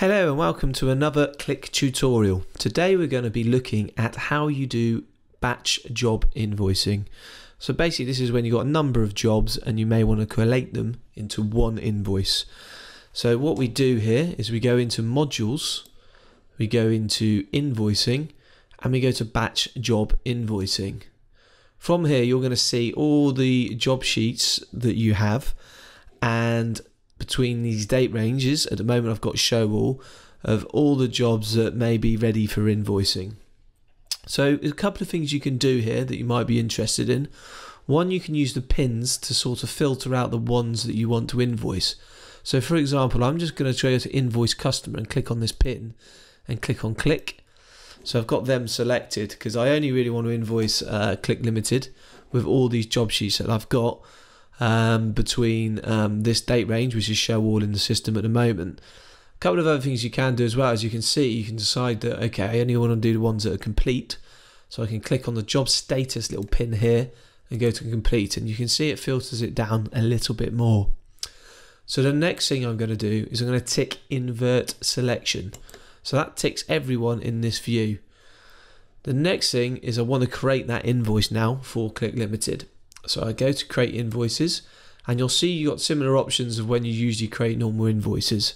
Hello and welcome to another Click tutorial. Today we're going to be looking at how you do batch job invoicing. So basically this is when you've got a number of jobs and you may want to collate them into one invoice. So what we do here is we go into modules, we go into invoicing, and we go to batch job invoicing. From here you're going to see all the job sheets that you have, and between these date ranges, at the moment I've got show all of all the jobs that may be ready for invoicing. So there's a couple of things you can do here that you might be interested in. One, you can use the pins to sort of filter out the ones that you want to invoice. So for example, I'm just going to go to invoice customer and click on this pin and click on click. So I've got them selected because I only really want to invoice Click Limited with all these job sheets that I've got. Between this date range, which is show all in the system at the moment. A couple of other things you can do as well, as you can see, you can decide that, okay, I only want to do the ones that are complete. So I can click on the job status little pin here and go to complete, and you can see it filters it down a little bit more. So the next thing I'm going to do is I'm going to tick invert selection. So that ticks everyone in this view. The next thing is I want to create that invoice now for Click Limited. So I go to create invoices, and you'll see you've got similar options of when you usually create normal invoices.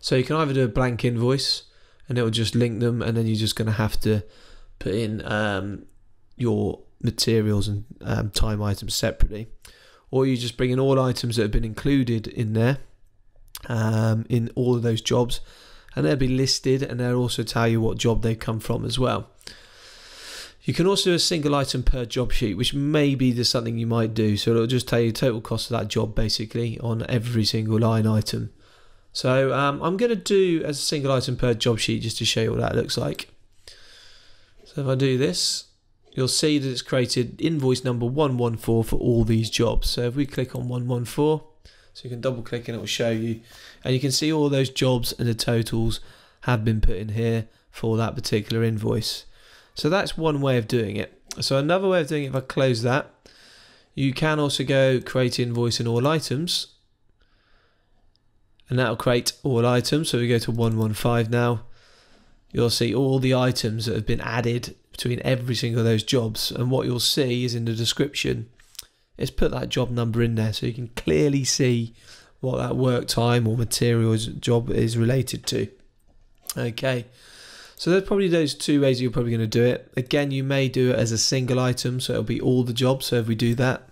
So you can either do a blank invoice and it will just link them, and then you're just going to have to put in your materials and time items separately. Or you just bring in all items that have been included in there, in all of those jobs, and they'll be listed, and they'll also tell you what job they come from as well. You can also do a single item per job sheet, which may be there's something you might do. So it'll just tell you total cost of that job basically on every single line item. So I'm going to do as a single item per job sheet just to show you what that looks like. So if I do this, you'll see that it's created invoice number 114 for all these jobs. So if we click on 114, so you can double click and it will show you. And you can see all those jobs and the totals have been put in here for that particular invoice. So that's one way of doing it. So another way of doing it, if I close that, you can also go create invoice in all items, and that'll create all items. So we go to 115 now. You'll see all the items that have been added between every single of those jobs. And what you'll see is in the description, it's put that job number in there so you can clearly see what that work time or materials job is related to. Okay. So there's probably those two ways you're probably going to do it. Again, you may do it as a single item, so it'll be all the jobs. So if we do that,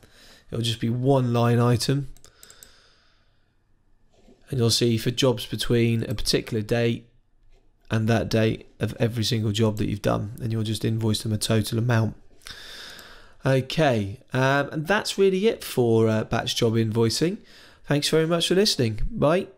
it'll just be one line item. And you'll see for jobs between a particular date and that date of every single job that you've done, and you'll just invoice them a total amount. Okay, and that's really it for batch job invoicing. Thanks very much for listening. Bye.